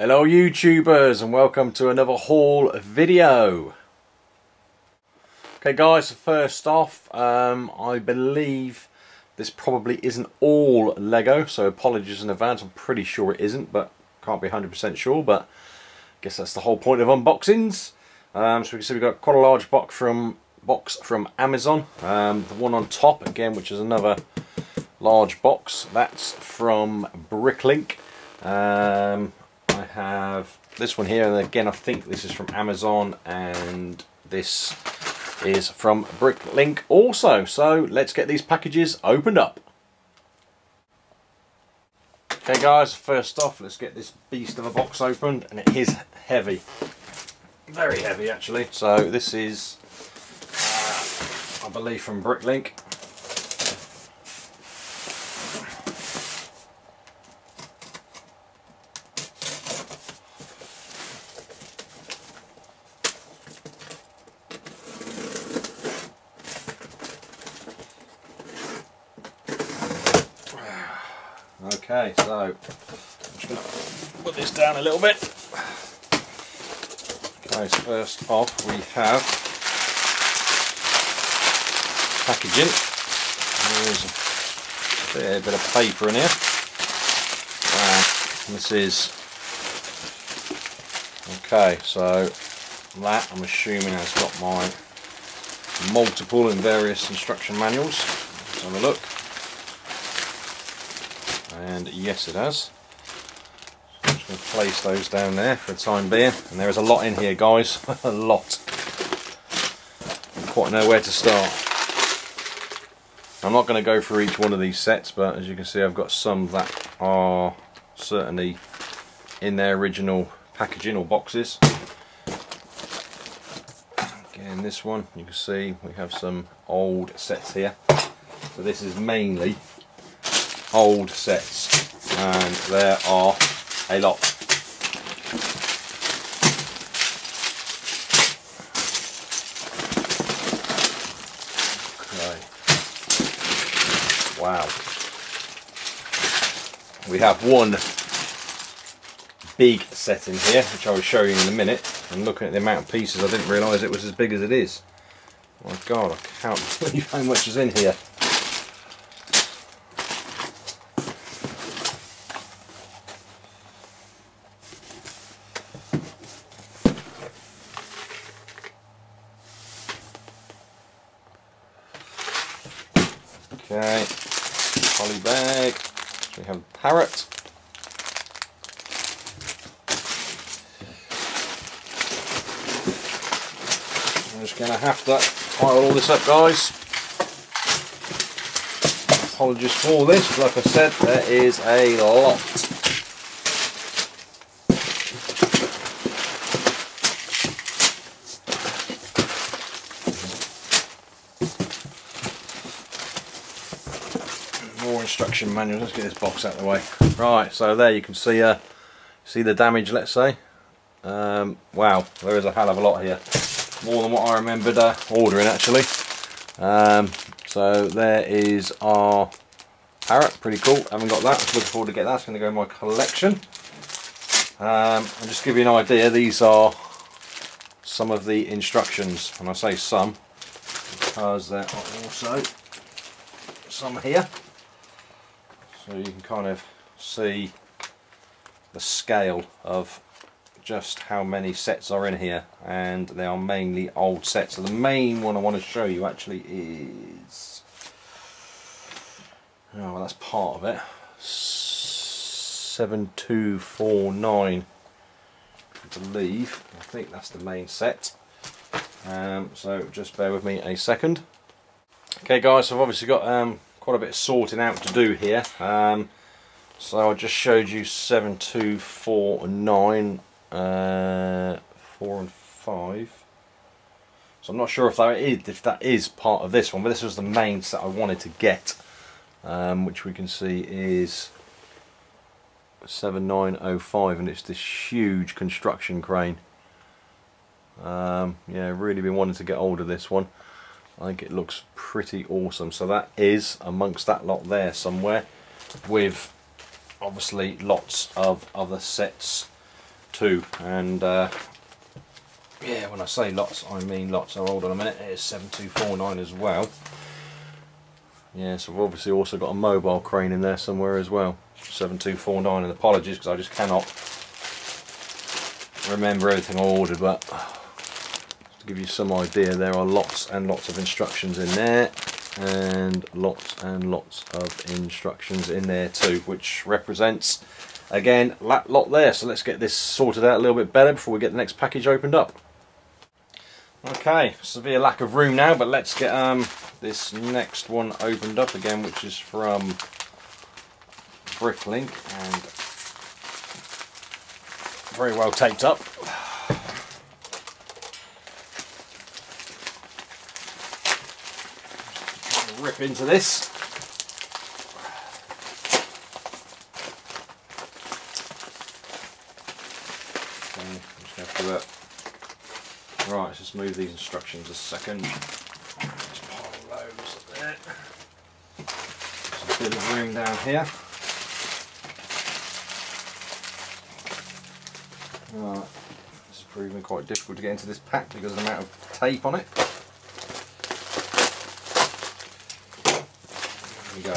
Hello YouTubers, and welcome to another haul video. Okay guys, first off, I believe this probably isn't all LEGO, so apologies in advance. I'm pretty sure it isn't, but can't be 100% sure, but I guess that's the whole point of unboxings. So we can see we've got quite a large box from Amazon. The one on top, again, which is another large box, that's from BrickLink. I have this one here, and again I think this is from Amazon and this is from BrickLink also, so let's get these packages opened up. Okay guys, first off let's get this beast of a box opened, and it is heavy, very heavy actually. So this is I believe from BrickLink. Okay, so I'm just going to put this down a little bit. Okay, so first off we have packaging. There's a fair bit of paper in here. And this is, okay, so that I'm assuming has got my multiple and various instruction manuals. Let's have a look. And yes, it has. I'm just going to place those down there for the time being. And there is a lot in here, guys. A lot. I don't quite know where to start. I'm not going to go through each one of these sets, but as you can see, I've got some that are certainly in their original packaging or boxes. Again, this one, you can see we have some old sets here. So this is mainly old sets, and there are a lot. Okay. Wow. We have one big set in here, which I will show you in a minute. And looking at the amount of pieces, I didn't realise it was as big as it is. Oh my God, I can't believe how much is in here. Okay, poly bag, so we have a parrot, I'm just going to have to pile all this up guys, apologies for this, like I said there is a lot. Instruction manual. Let's get this box out of the way. Right, so there you can see the damage, let's say. Wow, there is a hell of a lot here, more than what I remembered ordering actually. So there is our parrot, pretty cool. Haven't got that. Looking forward to get that. It's going to go in my collection. I'll just give you an idea. These are some of the instructions, and I say some because there are also some here. So you can kind of see the scale of just how many sets are in here, and they are mainly old sets. So the main one I want to show you actually is, oh well, that's part of it, 7249 I believe. I think that's the main set. So just bear with me a second. Okay guys, so I've obviously got quite a bit of sorting out to do here. So I just showed you 7249, 4 and 5. So I'm not sure if that is part of this one, but this was the main set I wanted to get, which we can see is 7905, and it's this huge construction crane. Yeah, really been wanting to get hold of this one. I think it looks pretty awesome. So that is amongst that lot there somewhere, with obviously lots of other sets two, and yeah, when I say lots, I mean lots. Oh, hold on a minute, it's 7249 as well. Yeah, so we've obviously also got a mobile crane in there somewhere as well. 7249, and apologies because I just cannot remember everything I ordered, but to give you some idea, there are lots and lots of instructions in there, and lots of instructions in there too, which represents again that lot there. So let's get this sorted out a little bit better before we get the next package opened up. Okay, severe lack of room now, but let's get this next one opened up again, which is from BrickLink and very well taped up. Rip into this. Okay, I'm just going to put that. Right, let's just move these instructions a second. Just pile those up there. Just a bit of room down here. Right, this is proving quite difficult to get into this pack because of the amount of tape on it. We go.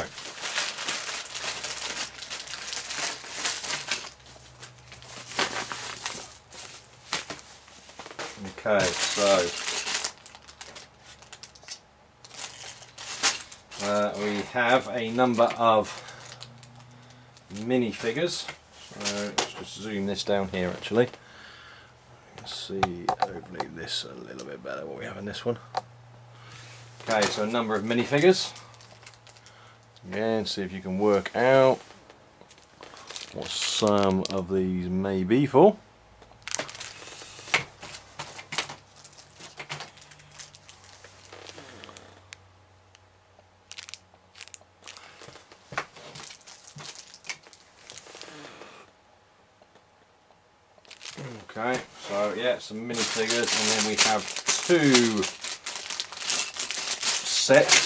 Okay, so we have a number of minifigures. So let's just zoom this down here actually. Let's see, hopefully this a little bit better what we have in this one. Okay, so a number of minifigures. Again, see if you can work out what some of these may be for. Okay, so yeah, some minifigures, and then we have two sets.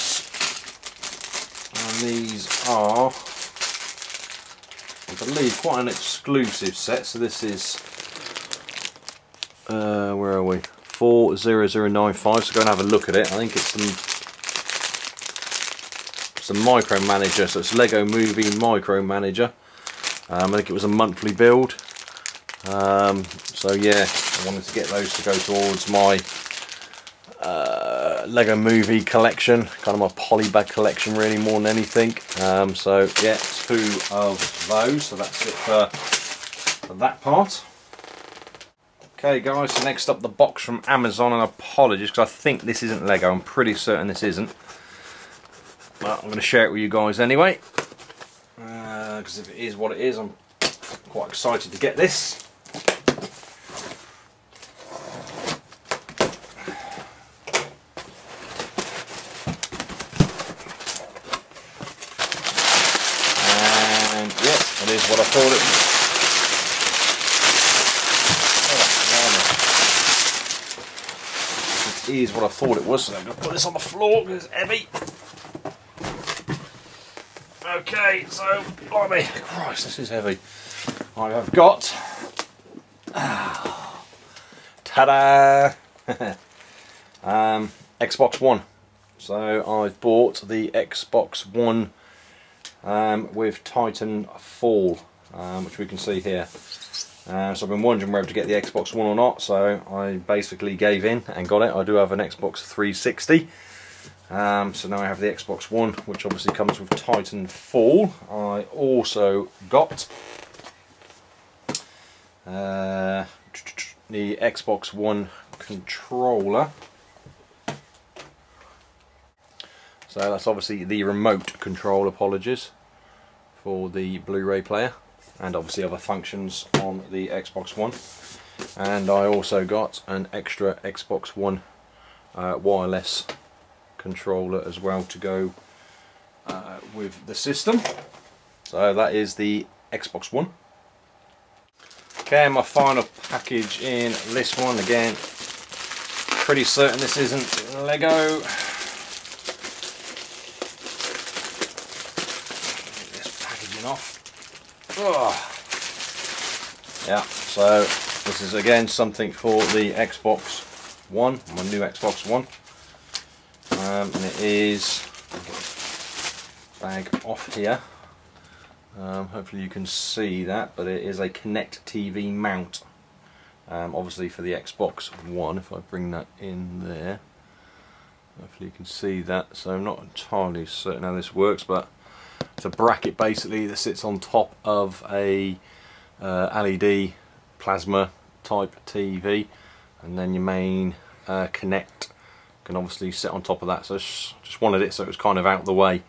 These are, I believe, quite an exclusive set. So this is, where are we? 40095. So go and have a look at it. I think it's some Micromanager. So it's Lego Movie Micromanager. I think it was a monthly build. So yeah, I wanted to get those to go towards my Lego Movie collection, kind of my polybag collection really, more than anything. So yeah, two of those, so that's it for that part. Okay guys, so next up the box from Amazon, and apologies because I think this isn't Lego, I'm pretty certain this isn't, but I'm going to share it with you guys anyway, because if it is what it is, I'm quite excited to get this. What I thought it was. It is what I thought it was, so I'm going to put this on the floor because it's heavy. Okay, so, blimey, Christ, this is heavy. I have got, ta-da, Xbox One. So I've bought the Xbox One with Titanfall, which we can see here. So I've been wondering whether to get the Xbox One or not, so I basically gave in and got it. I do have an Xbox 360, so now I have the Xbox One, which obviously comes with Titanfall. I also got the Xbox One controller. So that's obviously the remote control, apologies, for the Blu-ray player, and obviously other functions on the Xbox One. And I also got an extra Xbox One wireless controller as well to go with the system. So that is the Xbox One. Okay, my final package in this one, again, pretty certain this isn't Lego. Off. Oh. Yeah, so this is again something for the Xbox One, my new Xbox One. And it is, bag off here, hopefully you can see that, but it is a Kinect TV mount. Obviously for the Xbox One, if I bring that in there, hopefully you can see that. So I'm not entirely certain how this works, but it's a bracket basically that sits on top of a LED plasma type TV, and then your main Kinect can obviously sit on top of that. So I just wanted it so it was kind of out the way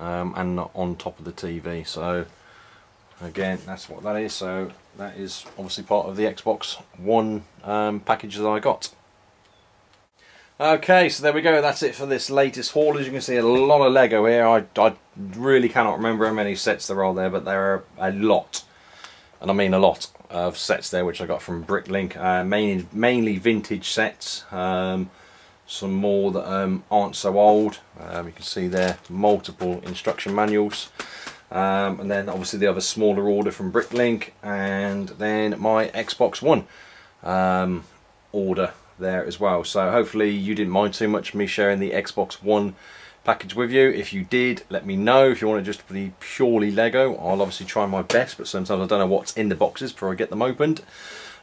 and not on top of the TV. So again, that's what that is. So that is obviously part of the Xbox One package that I got. Okay, so there we go, that's it for this latest haul. As you can see, a lot of Lego here. I really cannot remember how many sets there are there, but there are a lot, and I mean a lot of sets there, which I got from BrickLink, mainly vintage sets, some more that aren't so old. You can see there multiple instruction manuals, and then obviously the other smaller order from BrickLink, and then my Xbox One order there as well. So hopefully you didn't mind too much me sharing the Xbox One package with you. If you did, let me know. If you want to just be purely Lego, I'll obviously try my best, but sometimes I don't know what's in the boxes before I get them opened.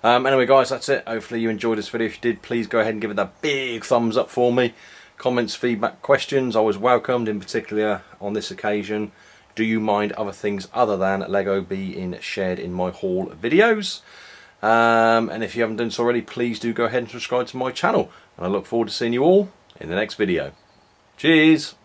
Anyway guys, that's it. Hopefully you enjoyed this video. If you did, please go ahead and give it that big thumbs up for me. Comments, feedback, questions, always welcomed. In particular on this occasion, do you mind other things other than Lego being shared in my haul videos? And if you haven't done so already, please do go ahead and subscribe to my channel, and I look forward to seeing you all in the next video. Cheers!